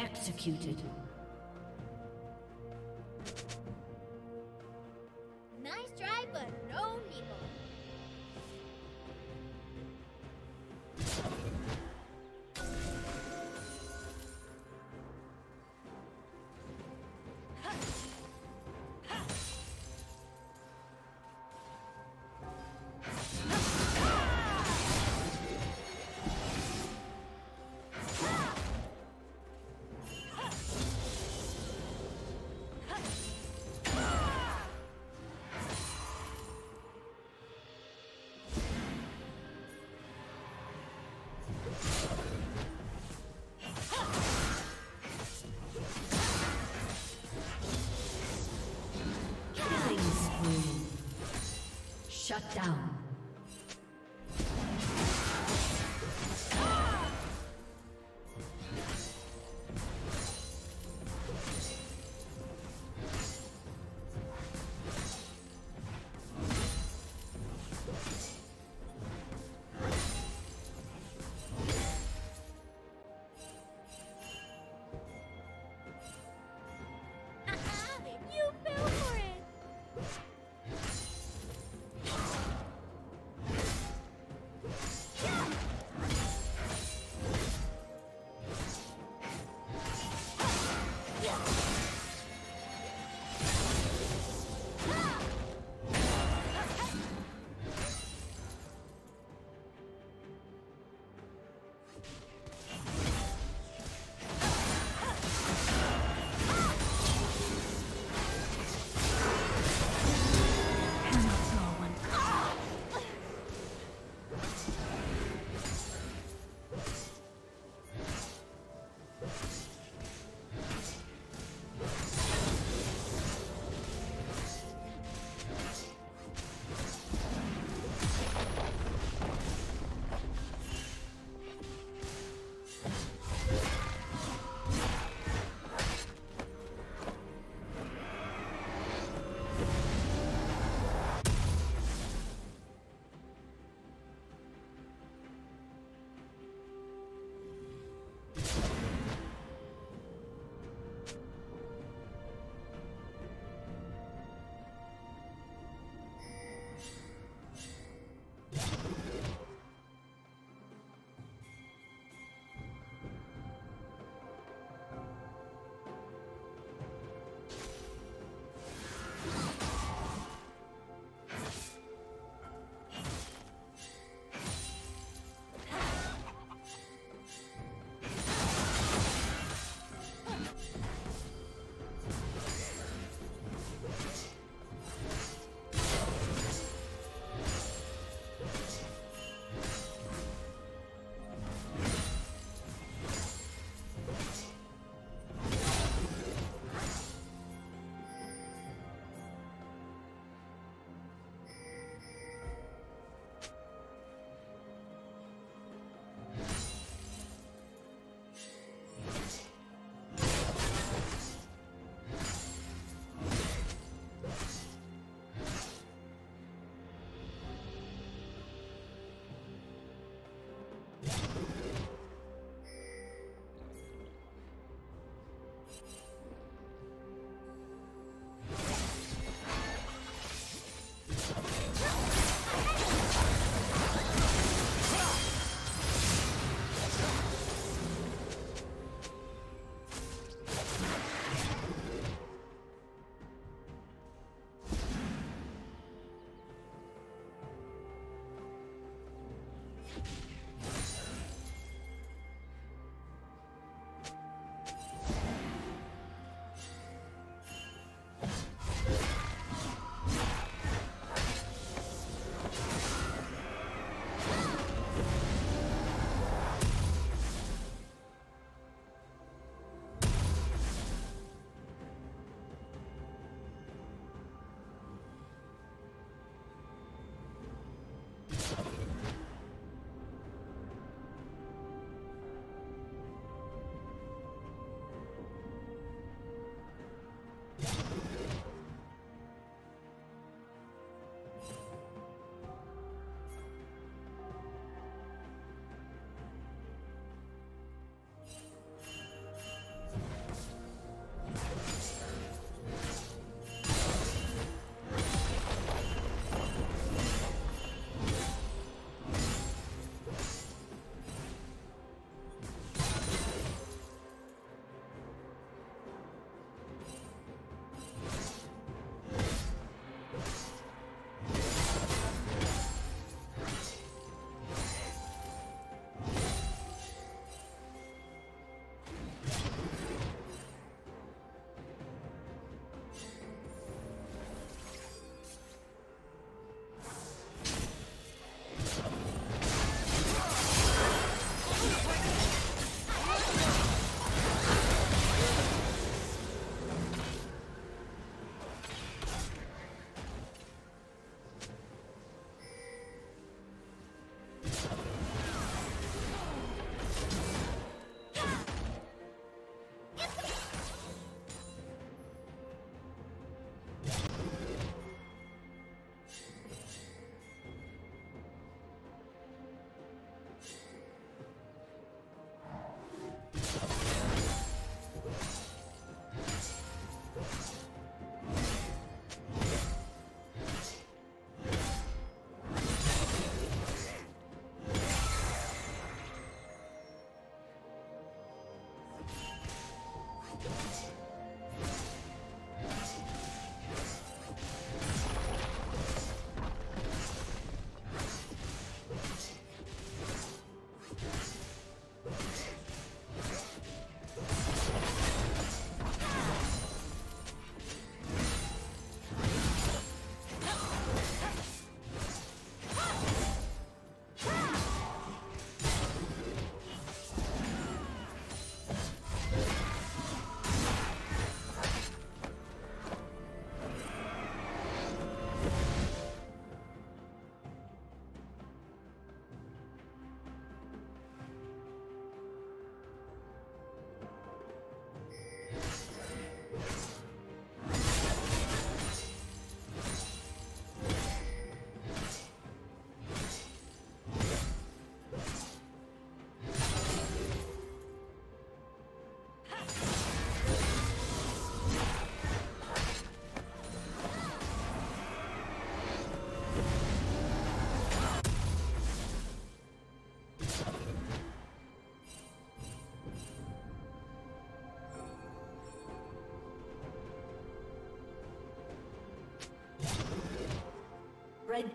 Executed. Nice try, but no Nemo. Shut down. Red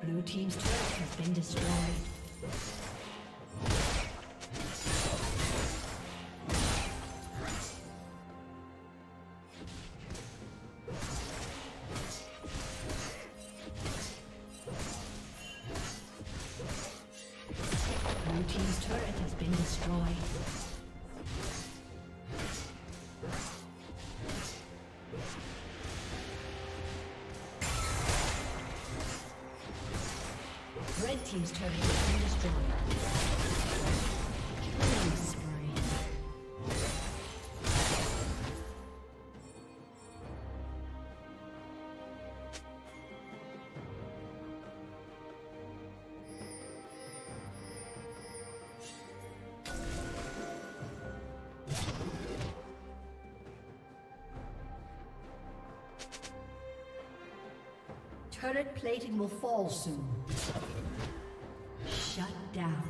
Blue team's turret has been destroyed. Red team's turret has been destroyed. Killing spree. Turret plating will fall soon. Shut down.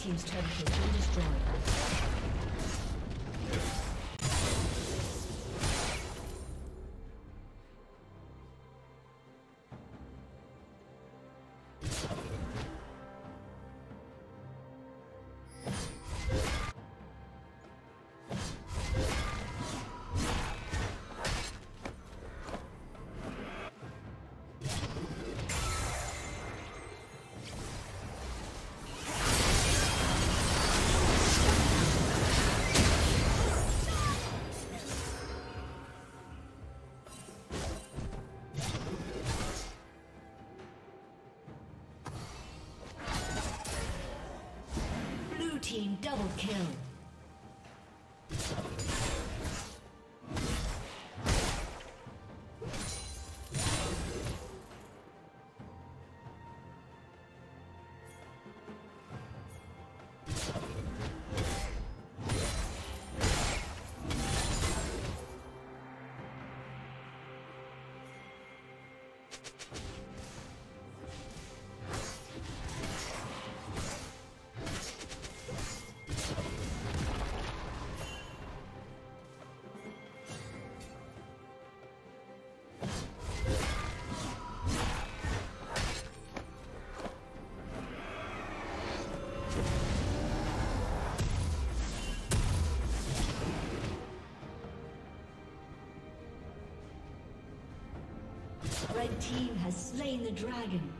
Team's turret has been destroyed. Double kill. Red team has slain the dragon.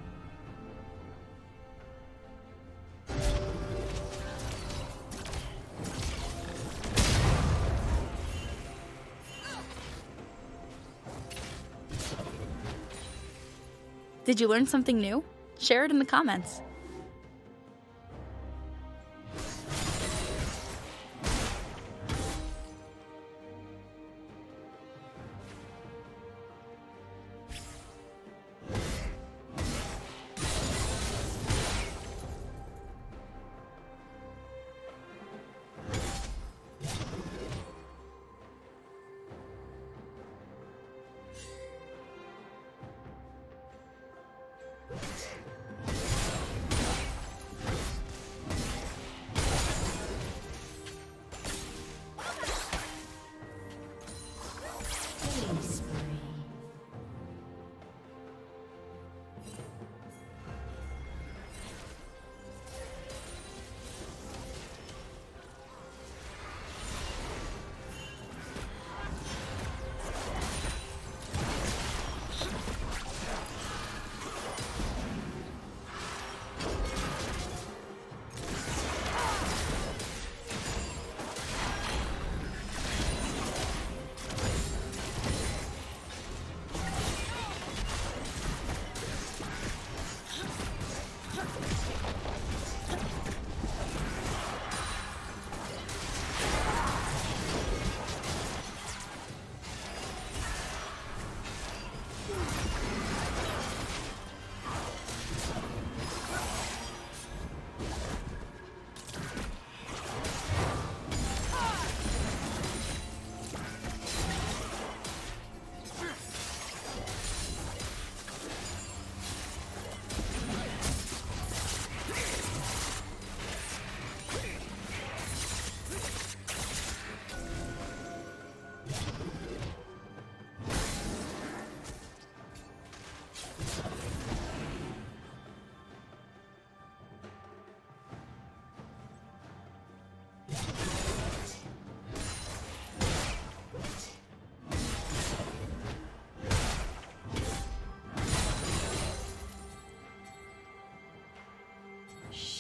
Did you learn something new? Share it in the comments.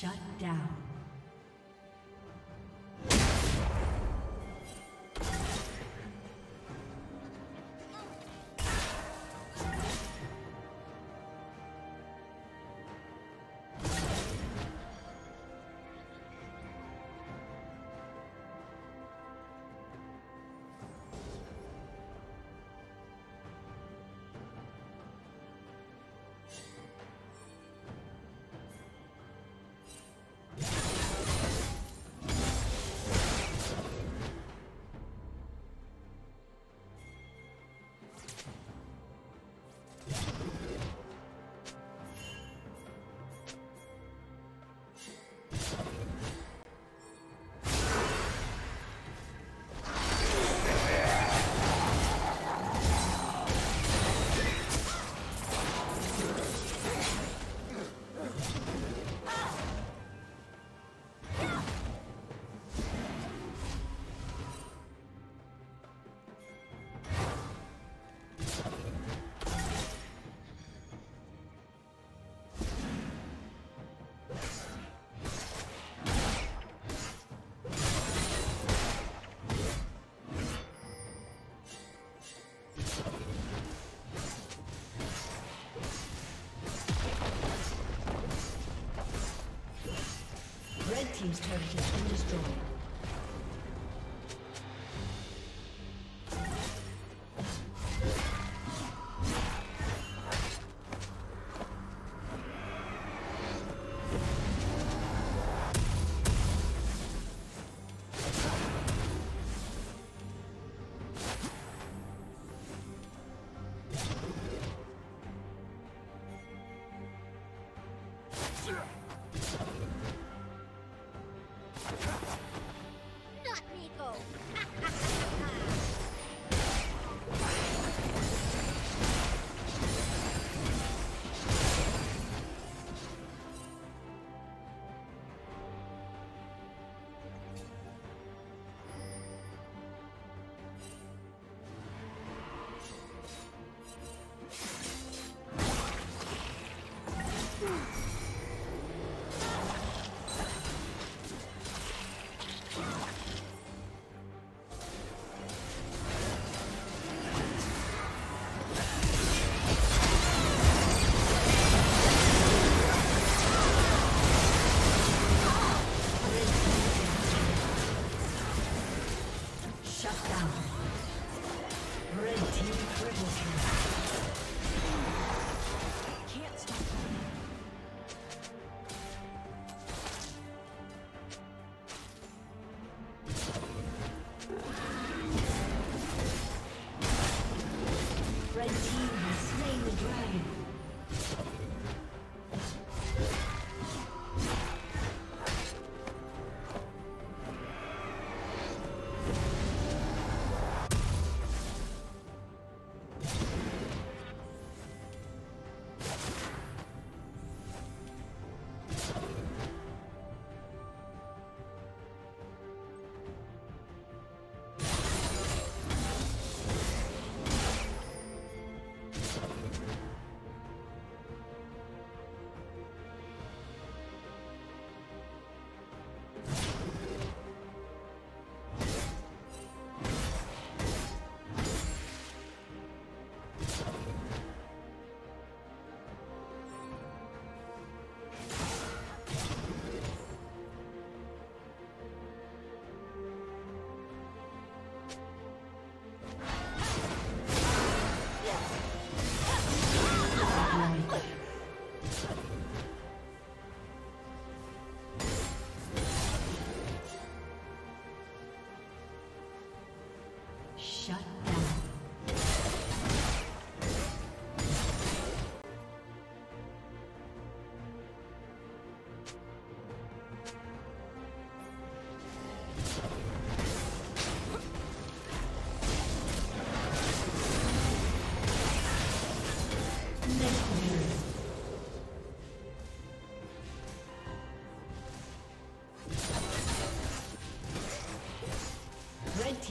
Shut down. Team's turret has been destroyed.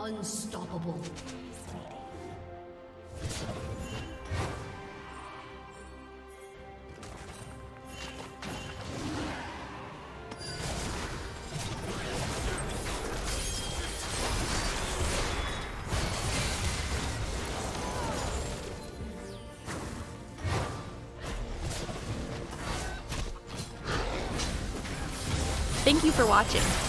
Unstoppable. Thank you for watching.